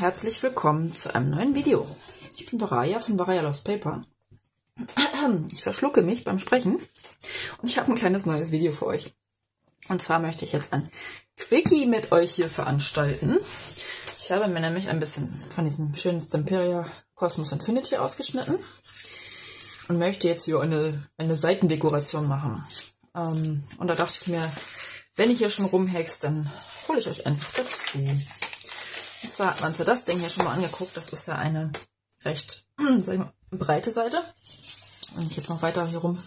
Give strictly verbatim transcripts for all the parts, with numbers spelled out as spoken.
herzlich willkommen zu einem neuen Video. Ich bin Varaya von Varaya Loves Paper. Ich verschlucke mich beim Sprechen und ich habe ein kleines neues Video für euch. Und zwar möchte ich jetzt ein Quickie mit euch hier veranstalten. Ich habe mir nämlich ein bisschen von diesem schönen Stamperia Cosmos Infinity ausgeschnitten und möchte jetzt hier eine, eine Seitendekoration machen. Ähm, und da dachte ich mir, wenn ich hier schon rumhexe, dann hole ich euch einfach dazu. Und zwar hat man ja das Ding hier schon mal angeguckt. Das ist ja eine recht sag ich mal, breite Seite. Wenn ich jetzt noch weiter hier rum,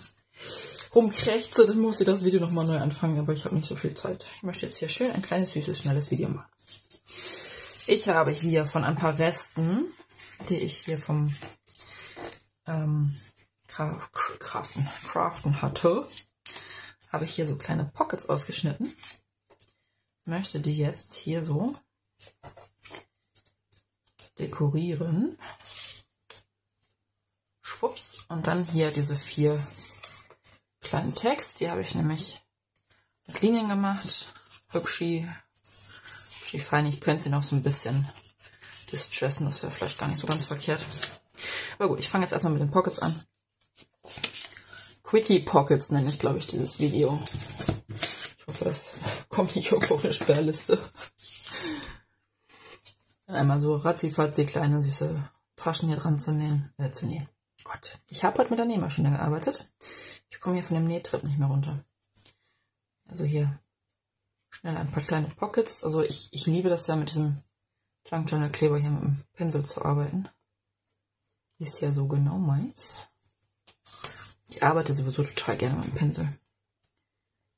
rumkrächze, dann muss ich das Video nochmal neu anfangen. Aber ich habe nicht so viel Zeit. Ich möchte jetzt hier schön ein kleines, süßes, schnelles Video machen. Ich habe hier von ein paar Resten, die ich hier vom ähm, Craften, Craften hatte, habe ich hier so kleine Pockets ausgeschnitten. Möchte die jetzt hier so dekorieren. Schwupps. Und dann hier diese vier kleinen Tags. Die habe ich nämlich mit Linien gemacht. Hübschi, hübschi fein. Ich könnte sie noch so ein bisschen distressen. Das wäre vielleicht gar nicht so ganz verkehrt. Aber gut, ich fange jetzt erstmal mit den Pockets an. Quickie Pockets nenne ich, glaube ich, dieses Video. Ich hoffe, das kommt nicht irgendwo auf eine Sperrliste. Dann einmal so ratzifatzi kleine süße Taschen hier dran zu nähen. Äh, zu nähen. Gott, ich habe heute mit der Nähmaschine gearbeitet. Ich komme hier von dem Nähtrip nicht mehr runter. Also hier schnell ein paar kleine Pockets. Also ich, ich liebe das ja mit diesem Junkjournal Kleber hier mit dem Pinsel zu arbeiten. Ist ja so genau meins. Ich arbeite sowieso total gerne mit dem Pinsel.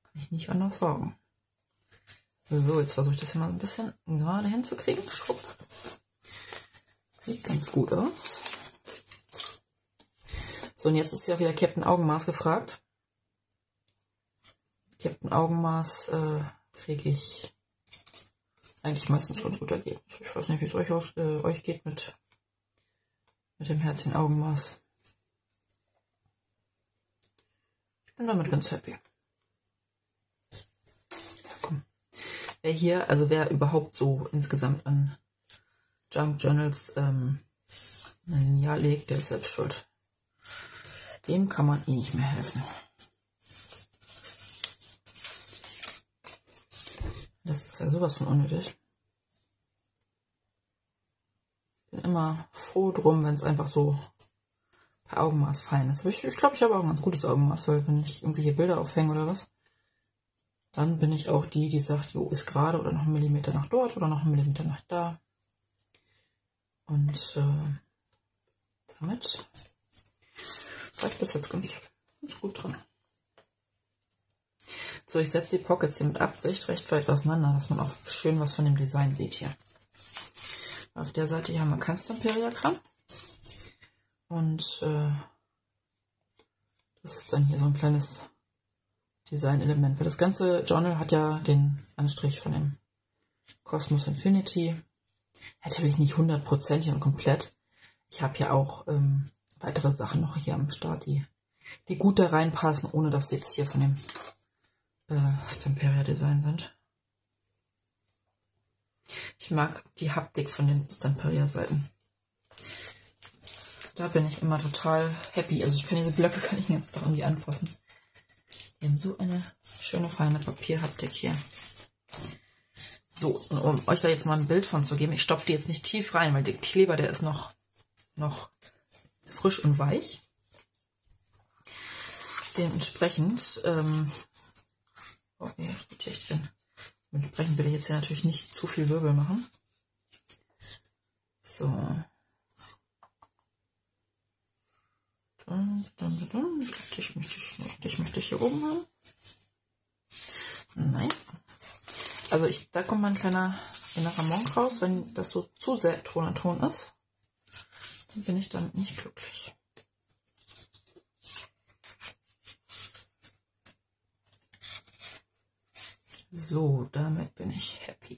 Kann ich nicht anders sagen. So, jetzt versuche ich das hier mal ein bisschen gerade hinzukriegen. Schwupp. Sieht ganz gut aus. So, und jetzt ist ja wieder Captain Augenmaß gefragt. Captain Augenmaß äh, kriege ich eigentlich meistens ganz gut Ergebnis. Ich weiß nicht, wie es euch, aus, äh, euch geht mit, mit dem Herzchen Augenmaß. Bin damit ganz happy. Ja, komm. Wer hier, also wer überhaupt so insgesamt an Junkjournals ähm, ein Lineal legt, der ist selbst schuld. Dem kann man eh nicht mehr helfen. Das ist ja sowas von unnötig. Bin immer froh drum, wenn es einfach so per Augenmaß fein ist. Aber ich glaube, ich, glaub, ich habe auch ein ganz gutes Augenmaß, weil wenn ich irgendwelche Bilder aufhänge oder was, dann bin ich auch die, die sagt, wo ist gerade oder noch einen Millimeter nach dort oder noch einen Millimeter nach da. Und äh, damit war ich bis jetzt ganz, ganz gut dran. So, ich setze die Pockets hier mit Absicht recht weit auseinander, dass man auch schön was von dem Design sieht hier. Auf der Seite hier haben wir kein Stamperia-Kram. Und äh, das ist dann hier so ein kleines Design-Element. Weil das ganze Journal hat ja den Anstrich von dem Cosmos Infinity. Natürlich nicht hundertprozentig und komplett. Ich habe ja auch ähm, weitere Sachen noch hier am Start, die, die gut da reinpassen, ohne dass sie jetzt hier von dem äh, Stamperia-Design sind. Ich mag die Haptik von den Stamperia-Seiten. Da bin ich immer total happy. Also ich kann diese Blöcke kann ich jetzt doch irgendwie anfassen. Die haben so eine schöne, feine Papierhaptik hier. So, und um euch da jetzt mal ein Bild von zu geben, ich stopfe die jetzt nicht tief rein, weil der Kleber, der ist noch, noch frisch und weich. Dementsprechend, ähm, oh nee, das geht echt hin. Dementsprechend will ich jetzt hier natürlich nicht zu viel Wirbel machen. So. Ich möchte, ich möchte hier oben haben. Nein. Also ich, da kommt mal ein kleiner innerer Monk raus. Wenn das so zu sehr Ton an Ton ist, dann bin ich damit nicht glücklich. So, damit bin ich happy.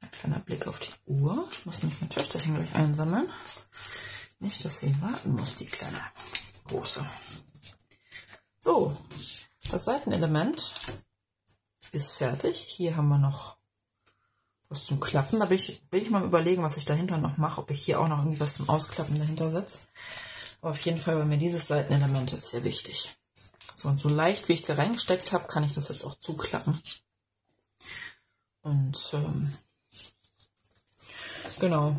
Ein kleiner Blick auf die Uhr. Ich muss nämlich mein Töchterchen gleich einsammeln. Nicht, dass sie warten muss, die kleine große. So, das Seitenelement ist fertig. Hier haben wir noch was zum Klappen. Da bin ich, bin ich mal überlegen, was ich dahinter noch mache, ob ich hier auch noch irgendwie was zum Ausklappen dahinter setze. Aber auf jeden Fall, bei mir dieses Seitenelement ist sehr wichtig. So, und so leicht, wie ich es da reingesteckt habe, kann ich das jetzt auch zuklappen. Und ähm, genau,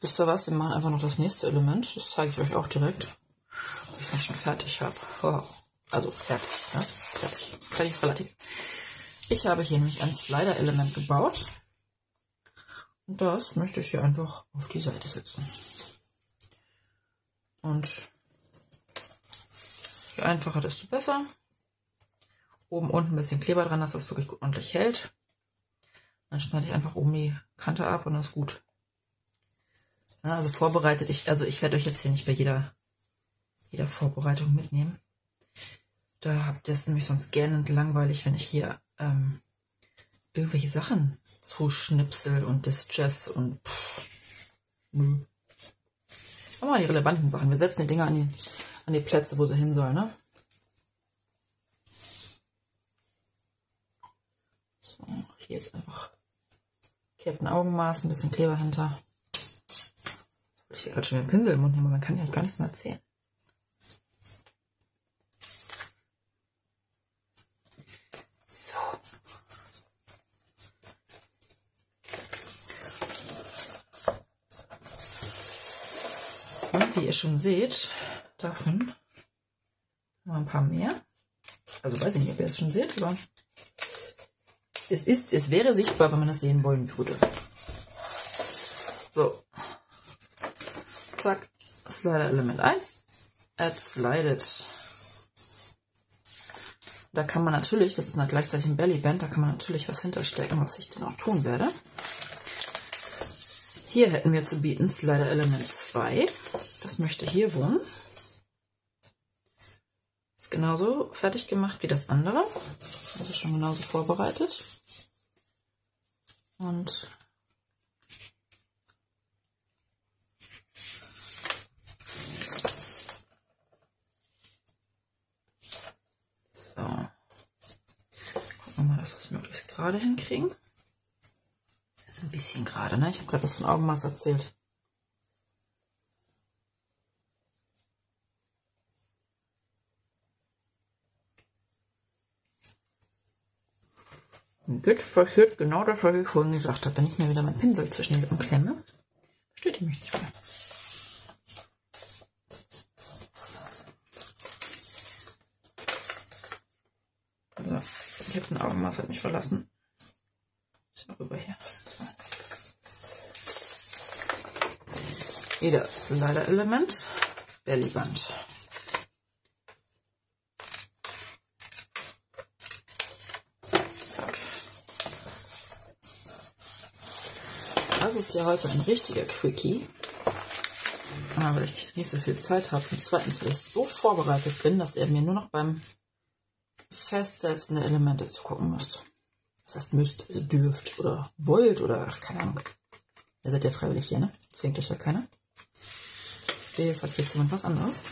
wisst ihr was? Wir machen einfach noch das nächste Element. Das zeige ich euch auch direkt, ob ich es dann schon fertig habe. Oh, also fertig, ne? Fertig. Fertig ist relativ. Ich habe hier nämlich ein Slider-Element gebaut. Und das möchte ich hier einfach auf die Seite setzen. Und je einfacher, desto besser. Oben unten ein bisschen Kleber dran, dass das wirklich ordentlich hält. Dann schneide ich einfach oben die Kante ab und das ist gut. Ja, also vorbereitet, ich, also ich werde euch jetzt hier nicht bei jeder, jeder Vorbereitung mitnehmen. Da habt ihr es nämlich sonst gähnend langweilig, wenn ich hier ähm, irgendwelche Sachen zuschnipsel und Distress und pff, nö. Aber die relevanten Sachen. Wir setzen die Dinger an die, an die Plätze, wo sie hin sollen, ne? So, hier jetzt einfach Captain Augenmaß, ein bisschen Kleber hinter. Jetzt wollte ich hier gerade schon den Pinsel im Mund nehmen, aber man kann ja gar nichts mehr erzählen. So. Wie ihr schon seht, davon noch ein paar mehr. Also weiß ich nicht, ob ihr es schon seht, aber es ist, es wäre sichtbar, wenn man das sehen wollen würde. So. Zack. Slider Element eins. Add Slided. Da kann man natürlich, das ist dann gleichzeitig ein Bellyband, da kann man natürlich was hinterstecken, was ich dann auch tun werde. Hier hätten wir zu bieten Slider Element zwei. Das möchte hier wohnen. Ist genauso fertig gemacht wie das andere. Also schon genauso vorbereitet. Und so. Gucken wir mal, dass wir es möglichst gerade hinkriegen. Ein bisschen gerade, ne? Ich habe gerade was von Augenmaß erzählt. Und jetzt passiert genau das, was ich vorhin gesagt habe. Wenn ich mir wieder meinen Pinsel zwischen die Lippen klemme, versteht ihr mich nicht mehr. Also, ich habe ein Augenmaß, hat mich verlassen. Ist noch rüber hier. Wieder Slider-Element, Bellyband. Zack. Das ist ja heute ein richtiger Quickie. Aber ich nicht so viel Zeit habe. Und zweitens, weil ich so vorbereitet bin, dass ihr mir nur noch beim Festsetzen der Elemente zugucken müsst. Das heißt, müsst, also dürft oder wollt oder ach, keine Ahnung. Ihr seid ja freiwillig hier, ne? Zwingt euch ja keiner. Jetzt hat jetzt jemand was anderes.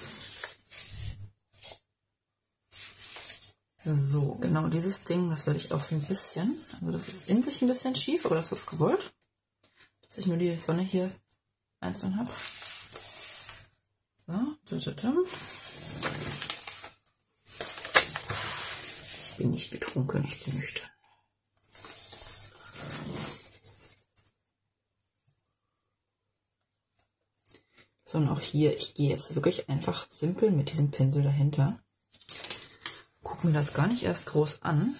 So, genau dieses Ding, das werde ich auch so ein bisschen, also das ist in sich ein bisschen schief, aber das ist gewollt, dass ich nur die Sonne hier einzeln habe. So, ich bin nicht betrunken, ich bin nüchtern. Sondern auch hier, ich gehe jetzt wirklich einfach simpel mit diesem Pinsel dahinter. Guck mir das gar nicht erst groß an.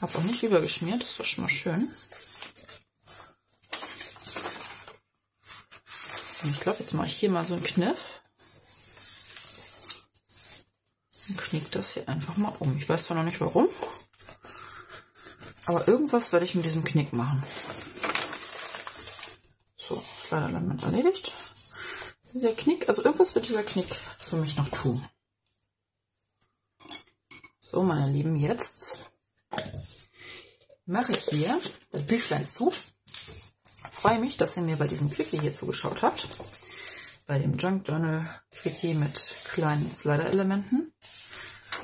Habe auch nicht übergeschmiert, das war schon mal schön. Und ich glaube, jetzt mache ich hier mal so einen Kniff. Und knick das hier einfach mal um. Ich weiß zwar noch nicht warum, aber irgendwas werde ich mit diesem Knick machen. Element erledigt. Dieser Knick, also irgendwas wird dieser Knick für mich noch tun. So, meine Lieben, jetzt mache ich hier das Büchlein zu. Ich freue mich, dass ihr mir bei diesem Quickie hier zugeschaut habt. Bei dem Junkjournal Quickie mit kleinen Slider-Elementen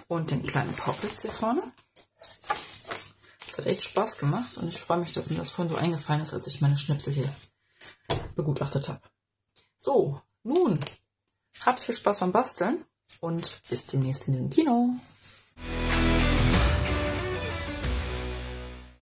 und den kleinen Pockets hier vorne. hat echt Spaß gemacht und ich freue mich, dass mir das vorhin so eingefallen ist, als ich meine Schnipsel hier begutachtet habe. So, nun, habt viel Spaß beim Basteln und bis demnächst in diesem Kino.